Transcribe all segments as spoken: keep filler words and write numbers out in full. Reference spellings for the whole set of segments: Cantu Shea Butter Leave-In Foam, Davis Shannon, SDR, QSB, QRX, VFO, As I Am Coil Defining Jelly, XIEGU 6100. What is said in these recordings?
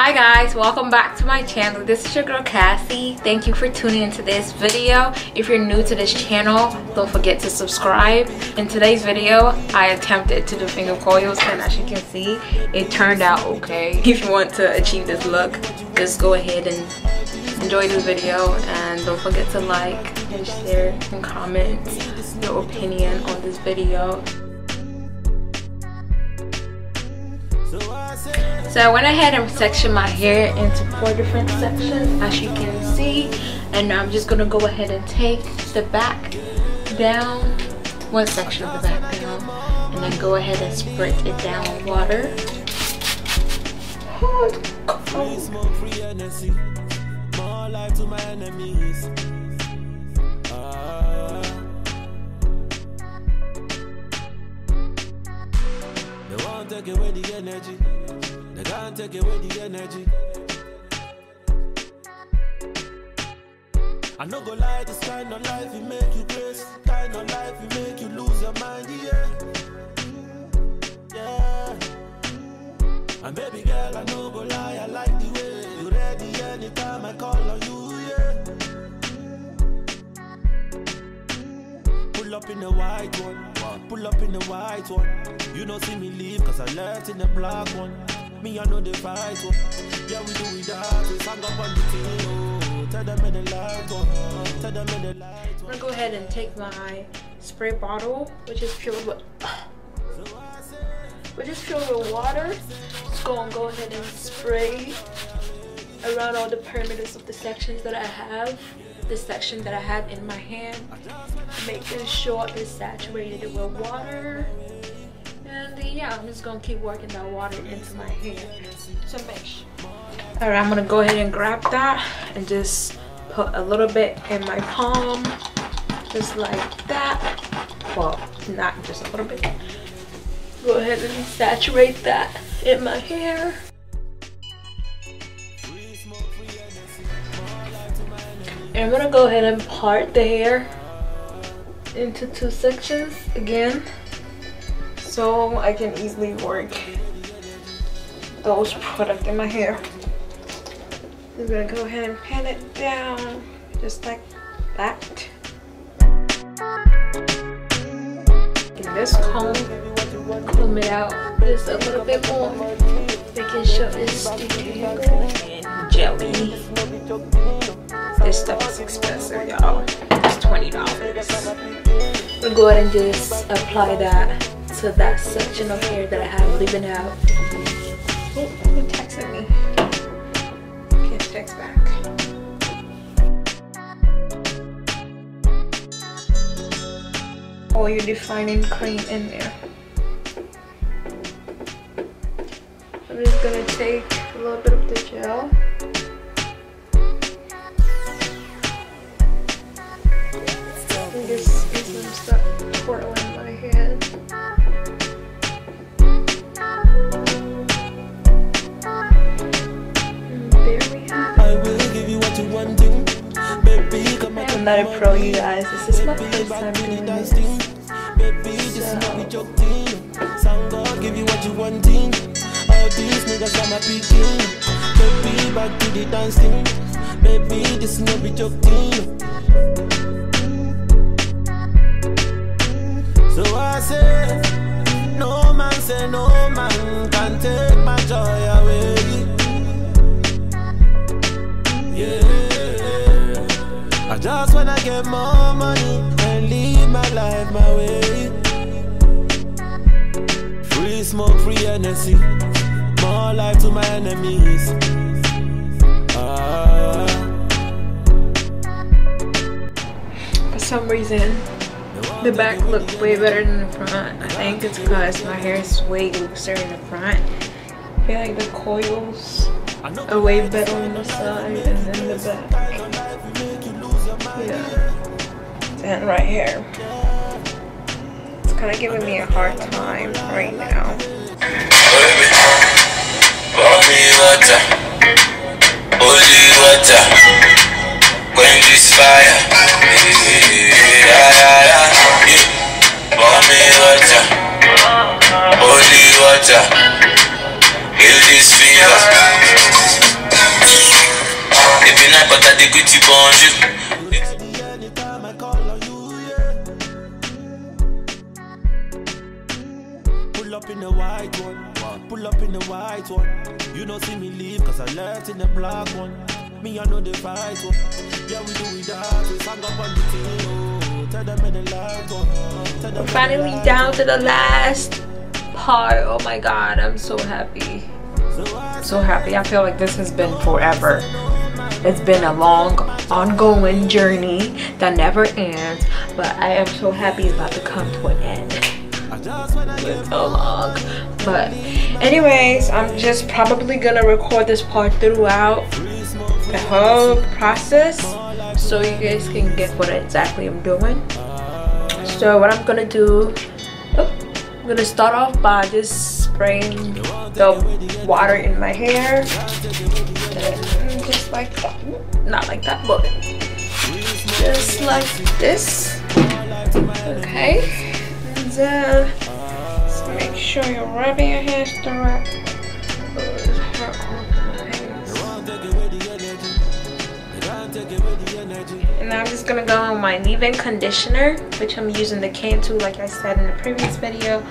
Hi guys, welcome back to my channel. This is your girl Cassie. Thank you for tuning into this video. If you're new to this channel, don't forget to subscribe. In today's video, I attempted to do finger coils and as you can see, it turned out okay. If you want to achieve this look, just go ahead and enjoy the video and don't forget to like and share and comment your opinion on this video. So I went ahead and sectioned my hair into four different sections as you can see, and I'm just going to go ahead and take the back down, one section of the back down, and then go ahead and spray it down with water. Oh, it's cold. Take away the energy. They can't take away the energy. I no go lie, this kind of life will make you crazy. Kind of life will make you lose your mind, yeah. Yeah. And baby girl, I no go lie, I like the way you ready anytime I call on you, yeah. Pull up in the white one. Pull up in the white one. You don't see me leave cause I left in the black one. Me I know the right one. Yeah we do it that. We sang up on the team. Tell them in the light one. Tell them in the light one. I'm gonna go ahead and take my spray bottle, which is filled with which is filled with water. Just gonna go ahead and spray around all the perimeters of the sections that I have. The section that I have in my hand, making sure it's saturated with water, and yeah, I'm just gonna keep working that water into my hair. So make sure. All right, I'm gonna go ahead and grab that and just put a little bit in my palm, just like that. Well, not just a little bit. Go ahead and saturate that in my hair. I'm gonna go ahead and part the hair into two sections again so I can easily work those products in my hair. I'm gonna go ahead and pan it down just like that. Get this comb, comb it out just a little bit more, making sure it's sticky and jelly. This stuff is expensive, y'all. It's twenty dollars. We'll go ahead and just apply that to that section of hair that I have leaving out. Oh, who texted me? Can't text back. Oh, you're defining cream in there. I'm just gonna take a little bit of the gel. Just get some stuff twirling in my head. And there we have it. I will give you what you want to, baby. Come on. I'm not a pro, you guys. This is my first time doing this. So. Give you what you want to. All these niggas are my picking. Baby, back to the dancing. Baby, this is no be joking. So I say, no man say no man can take my joy away. Yeah, I just wanna get more money and live my life my way. Free smoke, free energy, more life to my enemies. Ah. For some reason, the back looks way better than the front. I think it's because my hair is way looser in the front. I feel like the coils are way better on the side and then the back. Yeah. And right here. It's kind of giving me a hard time right now. When this fire. Water, holy water, heal this fever. Every night, but I did good tip on you. Anytime I call on you, yeah. Pull up in the white one, pull up in the white one. You don't see me leave, cause I left in the black one. Me, I know the right one. Yeah, we do it that. We sang up on the team. Tell them in the light one. We're finally down to the last part. Oh my god, I'm so happy. So happy. I feel like this has been forever. It's been a long ongoing journey that never ends, but I am so happy it's about to come to an end. It's so long, but anyways, I'm just probably gonna record this part throughout the whole process so you guys can get what exactly I'm doing. So what I'm gonna do, oh, I'm gonna start off by just spraying the water in my hair, and just like that. Not like that, but just like this. Okay, and then just make sure you're rubbing your hair throughout. And now I'm just gonna go on my leave-in conditioner, which I'm using the Cantu, like I said in the previous video.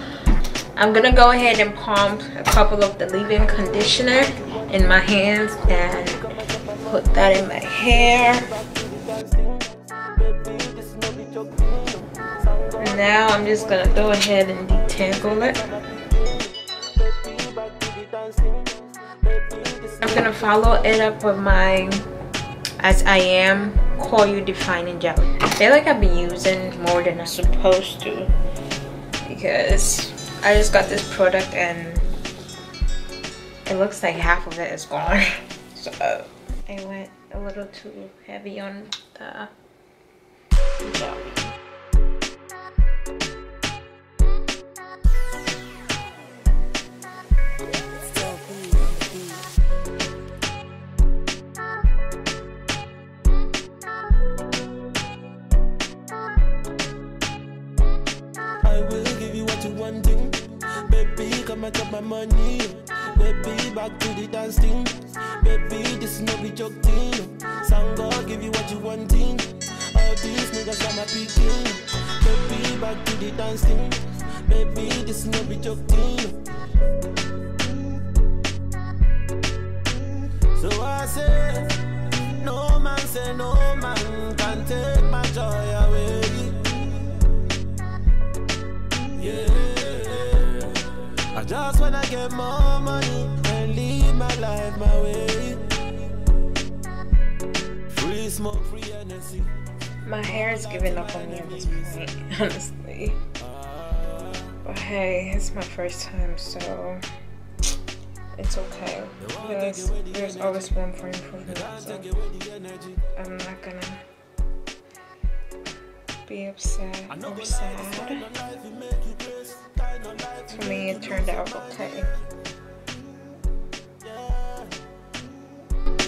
I'm gonna go ahead and pump a couple of the leave-in conditioner in my hands and put that in my hair. And now I'm just gonna go ahead and detangle it. I'm gonna follow it up with my As I Am Coil Defining Jelly. I feel like I've been using more than I'm supposed to because I just got this product and it looks like half of it is gone. So I went a little too heavy on the gel. My money, baby, back to the dance thing. Baby, this is no be joke thing. Sangha, give you what you wanting. All these niggas are my picking. Baby, back to the dance thing. Baby, this is no be joke thing. So I say, no man say no man can take my joy away. Yeah. I just wanna get more money and live my life my way. Free smoke, free energy. My hair is giving up on me at this point, honestly. But hey, it's my first time, so it's okay. There's, there's always room for improvement, so I'm not gonna be upset or sad. For me, it turned out okay.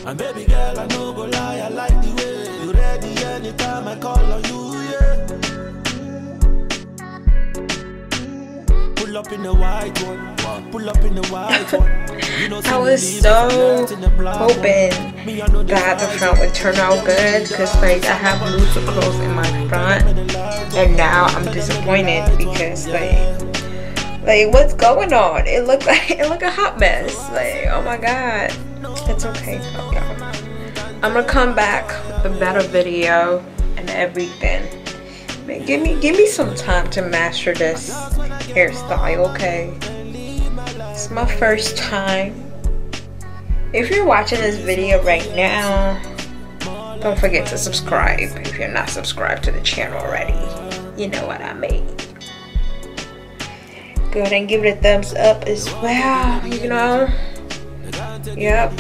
And baby girl, I know go lie, I like the way you ready anytime I call on you, yeah. Pull up in the white one, pull up in the white one. I was so hoping that the front would turn out good because like I have looser clothes in my front, and now I'm disappointed because like Like, what's going on? It looked like it looked a hot mess. Like, oh my god. It's okay, though, y'all. I'm gonna come back with a better video and everything. Man, give me give me some time to master this hairstyle, okay? It's my first time. If you're watching this video right now, don't forget to subscribe if you're not subscribed to the channel already. You know what I mean. Go ahead and give it a thumbs up as well, you know. Yep.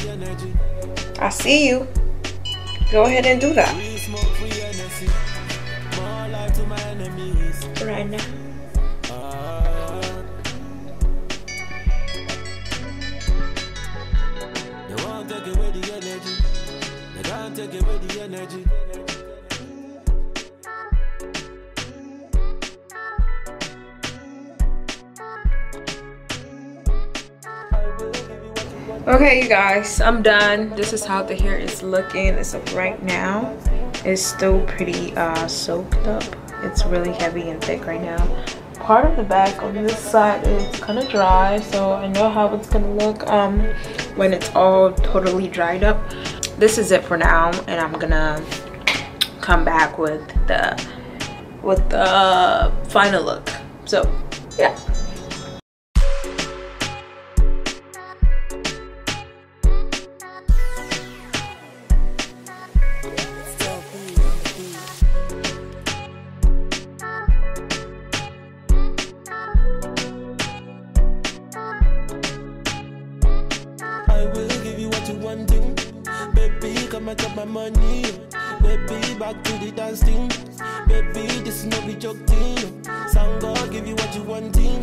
I see you. Go ahead and do that. Right now. They won't take away the energy. They don't take away the energy. Okay, you guys, I'm done. This is how the hair is looking as of right now. It's still pretty uh, soaked up. It's really heavy and thick right now. Part of the back on this side is kind of dry, so I know how it's gonna look um, when it's all totally dried up. This is it for now, and I'm gonna come back with the with the final look. So yeah.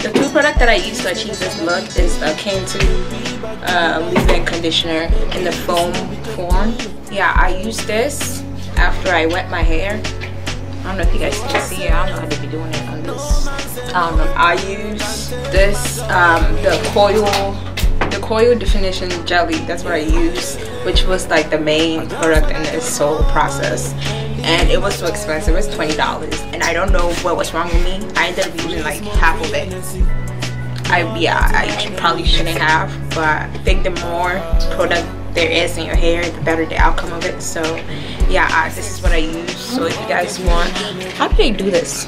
The new product that I use to achieve this look is a Cantu uh, leave-in conditioner in the foam form. Yeah, I use this after I wet my hair. I don't know if you guys can see it. I don't know how to be doing it on this. Um, I use this, um, the coil. Coil Defining Jelly, that's what I used, which was like the main product in this whole process, and it was so expensive. It was twenty dollars, and I don't know what was wrong with me. I ended up using like half of it. I yeah, I probably shouldn't have, but I think the more product there is in your hair, the better the outcome of it. So yeah, I, this is what I use. So if you guys want, how do they do this?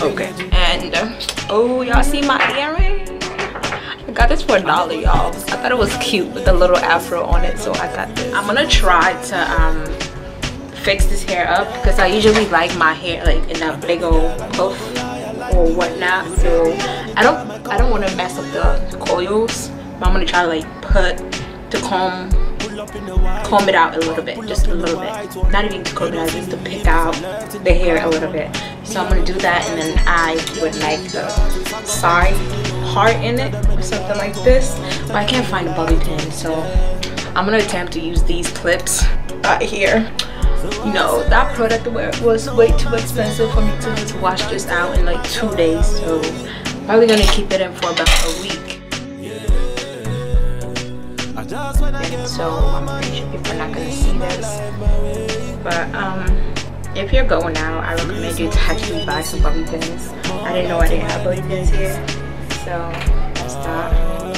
Okay, and uh, oh, y'all see my earring? I got this for a dollar, y'all. I thought it was cute with a little afro on it, so I got this. I'm gonna try to um, fix this hair up, because I usually like my hair like in a big old puff or whatnot. So I don't, I don't want to mess up the coils, but I'm gonna try to like put the comb, comb it out a little bit, just a little bit. Not even to comb it out, just to pick out the hair a little bit. So I'm gonna do that, and then I would like the side heart in it or something like this, but I can't find a bobby pin, so I'm gonna attempt to use these clips right here. You know, that product was way too expensive for me to, to wash this out in like two days, so I'm probably gonna keep it in for about a week. And so I'm pretty sure people are not gonna see this, but um. if you're going out, I recommend you to actually buy some bobby pins. I didn't know I didn't have bobby pins here, so that's that.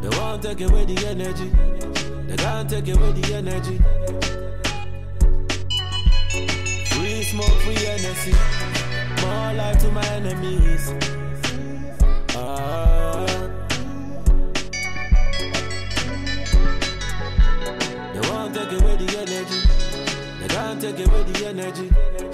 They won't take away the energy. They can't take away the energy. Free smoke, free energy. More life to my enemies. Ah. Take away the energy. They can't take away the energy.